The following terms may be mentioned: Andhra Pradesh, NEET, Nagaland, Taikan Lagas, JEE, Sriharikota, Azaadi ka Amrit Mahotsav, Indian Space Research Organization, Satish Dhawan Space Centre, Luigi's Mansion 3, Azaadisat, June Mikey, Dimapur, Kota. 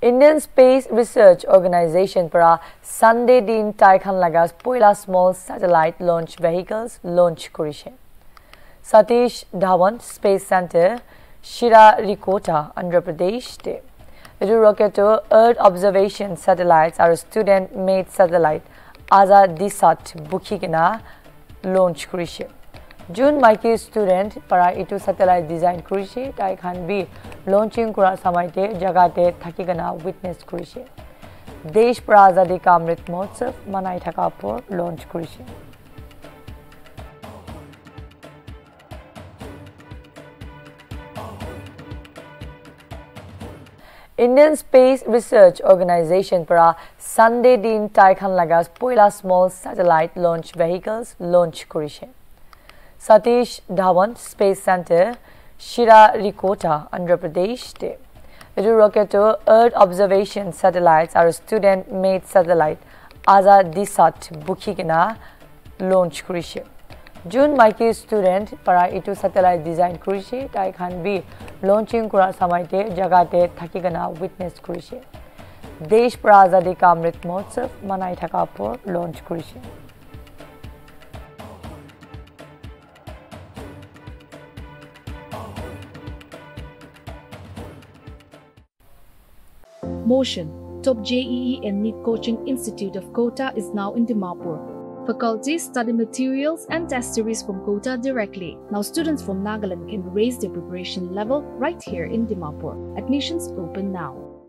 Indian Space Research Organization para Sunday din Taikan Lagas poila small satellite launch vehicles launch korise. Satish Dhawan Space Centre, Sriharikota, Andhra Pradesh te. Etu rocketo Earth observation satellites are student-made satellite Azaadisat bukikina launch korise. June Mikey student para itu satellite design korise Taikan B launching kura samaite jagate thakikana witness korise. Desh para azadi ka amrit mahotsav manai thaka por launch korise. Indian Space Research Organization para Sunday din Taikan Lagas poila small satellite launch vehicles launch korise. Satish Dhawan Space Centre, Sriharikota, Andhra Pradesh te. Etu rocketo Earth observation satellites are student-made satellite Azaadisat bukikina launch korise. June Mikey student para itu satellite design korise Taikan B launching kura samaite jagate thakikana witness korise. Desh para azadi ka amrit mahotsav manai thaka por launch korise. Motion. Top JEE and NEET Coaching Institute of Kota is now in Dimapur. Faculty, study materials and test series from Kota directly. Now students from Nagaland can raise their preparation level right here in Dimapur. Admissions open now.